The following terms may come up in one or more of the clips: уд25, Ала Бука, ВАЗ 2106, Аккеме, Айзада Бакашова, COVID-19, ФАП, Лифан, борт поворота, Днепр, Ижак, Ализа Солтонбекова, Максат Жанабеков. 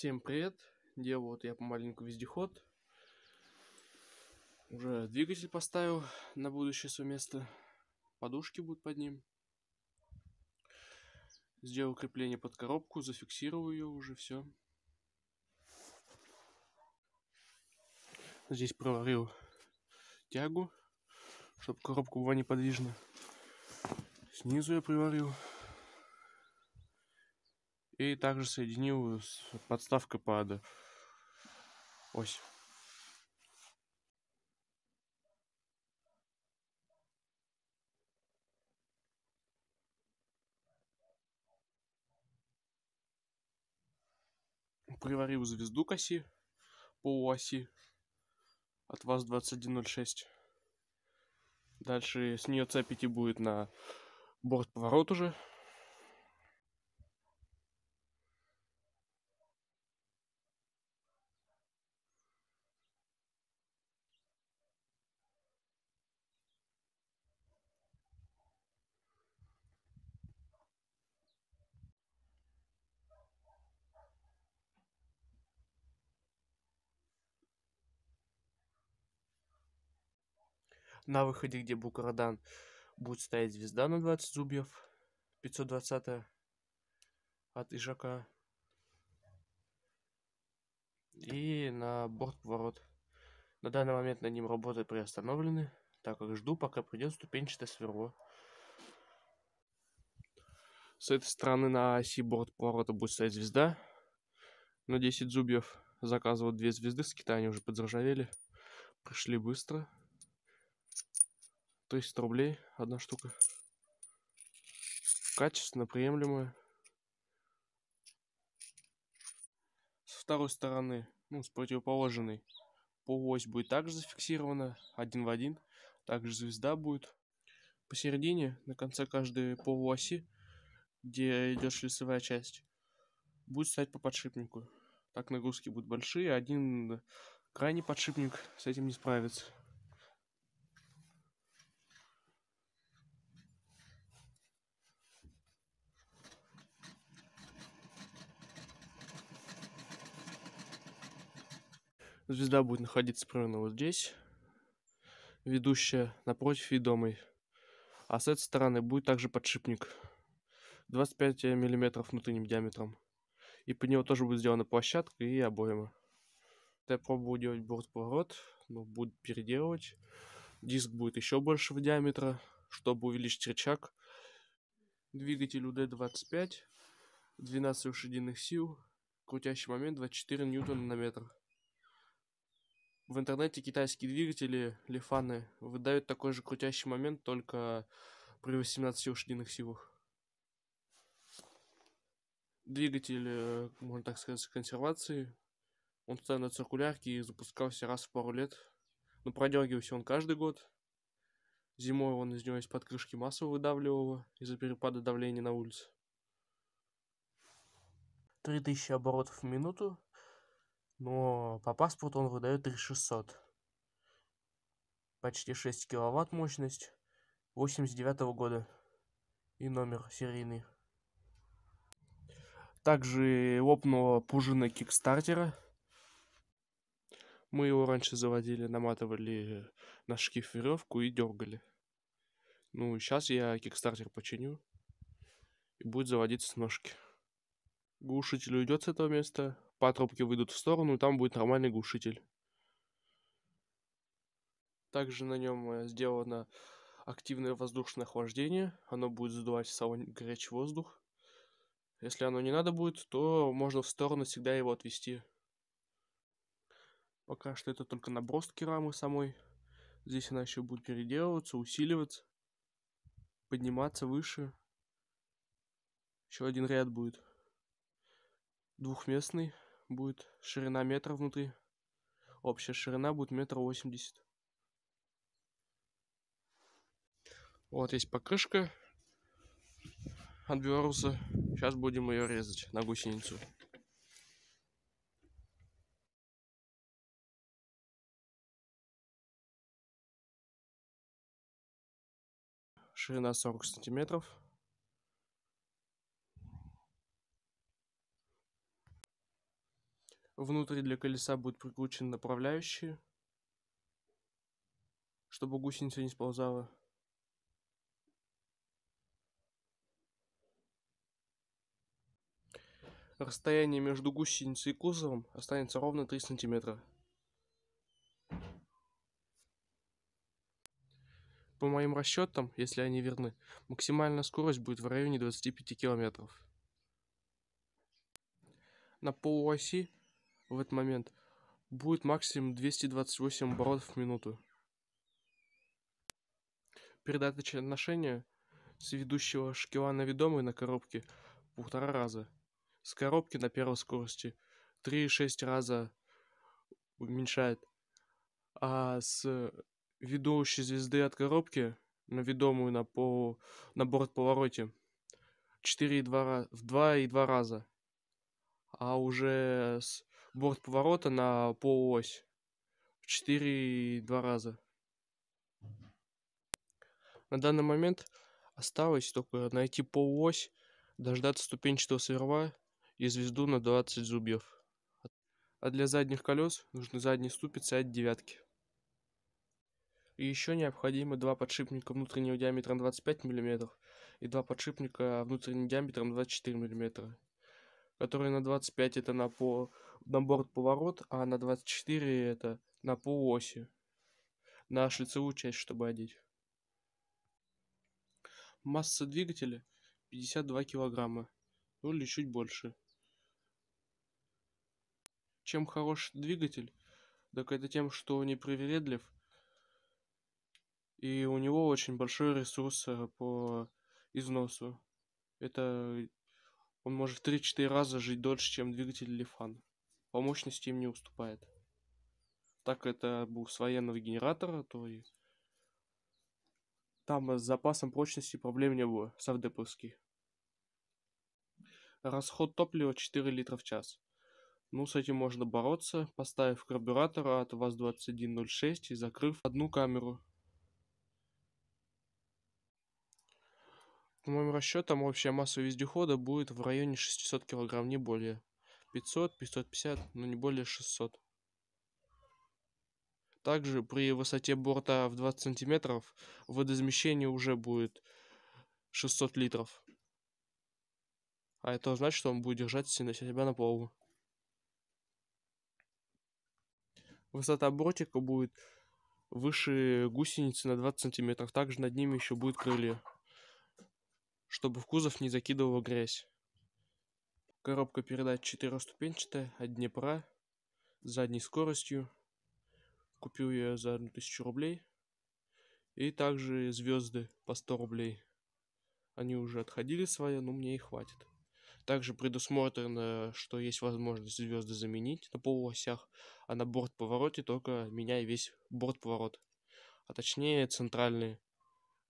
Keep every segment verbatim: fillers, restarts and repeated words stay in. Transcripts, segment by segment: Всем привет! Делаю вот я помаленьку вездеход. Уже двигатель поставил на будущее свое место. Подушки будут под ним. Сделал крепление под коробку, зафиксировал ее уже, все. Здесь проварил тягу, чтобы коробка была неподвижна. Снизу я приварил. И также соединил с подставкой под ось. Приварил звезду к оси, полуоси от ВАЗ двадцать один ноль шесть. Дальше с нее цепить и будет на борт поворот уже. На выходе, где Букарадан, будет стоять звезда на двадцать зубьев, пятьсот двадцать от Ижака. И на борт поворот. На данный момент над ним работы приостановлены, так как жду, пока придет ступенчатое сверло. С этой стороны на оси борт поворота будет стоять звезда на десять зубьев. Заказывал две звезды с Китая, они уже подзаржавели. Пришли быстро. триста рублей одна штука. Качественно, приемлемая. С второй стороны, ну, с противоположной, полуось будет также зафиксирована, один в один. Также звезда будет. Посередине, на конце каждой полуоси, где идет шлицевая часть, будет стоять по подшипнику. Так нагрузки будут большие, один крайний подшипник с этим не справится. Звезда будет находиться примерно вот здесь, ведущая напротив ведомой. А с этой стороны будет также подшипник двадцать пять миллиметров внутренним диаметром. И под него тоже будет сделана площадка и обойма. Я пробовал делать борт-поворот, но буду переделывать. Диск будет еще большего диаметра, чтобы увеличить рычаг. Двигатель ю ди двадцать пять, двенадцать лошадиных сил, крутящий момент двадцать четыре ньютона на метр. В интернете китайские двигатели, Лифаны, выдают такой же крутящий момент, только при восемнадцати лошадиных силах. Двигатель, можно так сказать, с консервации. Он стоял на циркулярке и запускался раз в пару лет. Но продергивался он каждый год. Зимой он из него из-под крышки масло выдавливало из-за перепада давления на улице. три тысячи оборотов в минуту. Но по паспорту он выдает три тысячи шестьсот. Почти шесть киловатт мощность. восемьдесят девятого года. И номер серийный. Также лопнула пружина кикстартера. Мы его раньше заводили, наматывали на шкив веревку и дергали. Ну, сейчас я кикстартер починю. И будет заводиться с ножки. Глушитель уйдет с этого места. Патрубки выйдут в сторону, и там будет нормальный глушитель. Также на нем сделано активное воздушное охлаждение. Оно будет задувать в салоне горячий воздух. Если оно не надо будет, то можно в сторону всегда его отвести. Пока что это только наброски рамы самой. Здесь она еще будет переделываться, усиливаться, подниматься выше. Еще один ряд будет. Двухместный. Будет ширина метра внутри. Общая ширина будет метр восемьдесят. Вот есть покрышка от белоруса. Сейчас будем ее резать на гусеницу. Ширина сорок сантиметров. Внутрь для колеса будет прикручен направляющие, чтобы гусеница не сползала. Расстояние между гусеницей и кузовом останется ровно три сантиметра. По моим расчетам, если они верны, максимальная скорость будет в районе двадцати пяти километров. На полуоси в этот момент будет максимум двести двадцать восемь оборотов в минуту. Передача отношения с ведущего шкива на ведомый на коробке полтора раза. С коробки на первой скорости три и шесть раза уменьшает, а с ведущей звезды от коробки на ведомую на, по, на борт повороте четыре и два раза, а уже с борт поворота на полуось в четыре и два раза. На данный момент осталось только найти полуось, дождаться ступенчатого сверла и звезду на двадцать зубьев. А для задних колес нужны задние ступицы от девятки. И еще необходимы два подшипника внутреннего диаметра двадцать пять миллиметров и два подшипника внутренним диаметром двадцать четыре миллиметра, которые на двадцать пять это на, по... на борт поворот, а на двадцать четыре это на полуоси, на шлицевую часть, чтобы одеть. Масса двигателя пятьдесят два килограмма, ну или чуть больше. Чем хорош двигатель, так это тем, что он непривередлив, и у него очень большой ресурс по износу. Это он может в три-четыре раза жить дольше, чем двигатель Лифан. По мощности им не уступает. Так это был с военного генератора, то и там с запасом прочности проблем не было, совдеповский. Расход топлива четыре литра в час. Ну, с этим можно бороться, поставив карбюратор от ВАЗ двадцать один ноль шесть и закрыв одну камеру. По моим расчетам, общая масса вездехода будет в районе шестисот килограмм, не более. пятьсот, пятьсот пятьдесят, но не более шестисот. Также при высоте борта в двадцать сантиметров водоизмещение уже будет шестьсот литров. А это значит, что он будет держать себя на плаву. Высота бортика будет выше гусеницы на двадцать сантиметров. Также над ними еще будут крылья, чтобы в кузов не закидывала грязь. Коробка передач четырехступенчатая от Днепра с задней скоростью. Купил я за тысячу рублей. И также звезды по сто рублей. Они уже отходили свои, но мне и хватит. Также предусмотрено, что есть возможность звезды заменить на полуосях, а на борт повороте только меняй весь борт поворот. А точнее центральные.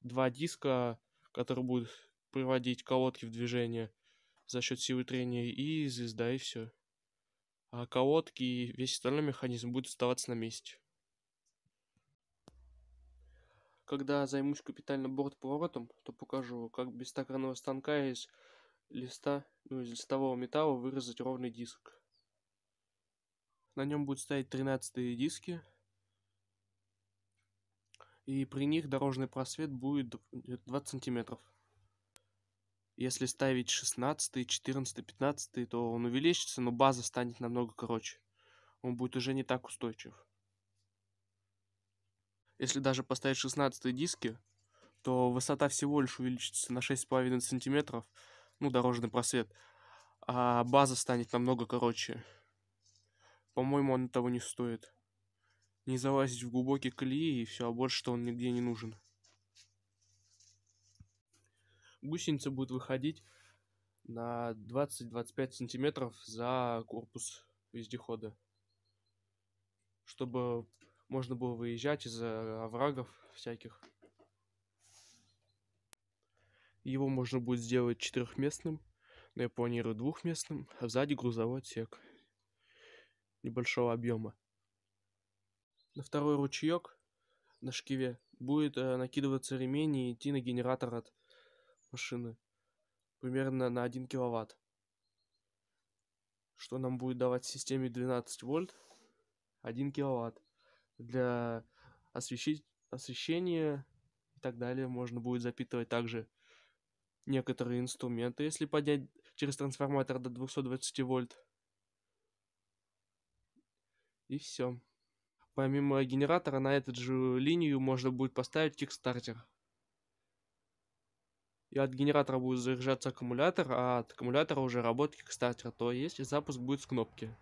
Два диска, которые будут приводить колодки в движение за счет силы трения, и звезда, и все. А колодки и весь остальной механизм будет оставаться на месте. Когда займусь капитально борт-поворотом, то покажу, как без токарного станка из листа, ну, из листового металла вырезать ровный диск. На нем будут стоять тринадцатые диски. И при них дорожный просвет будет двадцать сантиметров. Если ставить шестнадцатый, четырнадцатый, пятнадцатый, то он увеличится, но база станет намного короче. Он будет уже не так устойчив. Если даже поставить шестнадцатые диски, то высота всего лишь увеличится на шесть с половиной сантиметров, ну, дорожный просвет, а база станет намного короче. По-моему, он того не стоит. Не залазить в глубокие колеи и все, а больше, что он нигде не нужен. Гусеница будет выходить на двадцать-двадцать пять сантиметров за корпус вездехода, чтобы можно было выезжать из оврагов всяких. Его можно будет сделать четырехместным, но я планирую двухместным, а сзади грузовой отсек небольшого объема. На второй ручеек на шкиве будет накидываться ремень и идти на генератор от машины примерно на один киловатт. что нам будет давать в системе двенадцать вольт, один киловатт. Для освещи... освещения и так далее можно будет запитывать также некоторые инструменты, если поднять через трансформатор до двухсот двадцати вольт. И все. Помимо генератора на эту же линию можно будет поставить кикстартер. И от генератора будет заряжаться аккумулятор, а от аккумулятора уже работает кикстартер, то есть запуск будет с кнопки.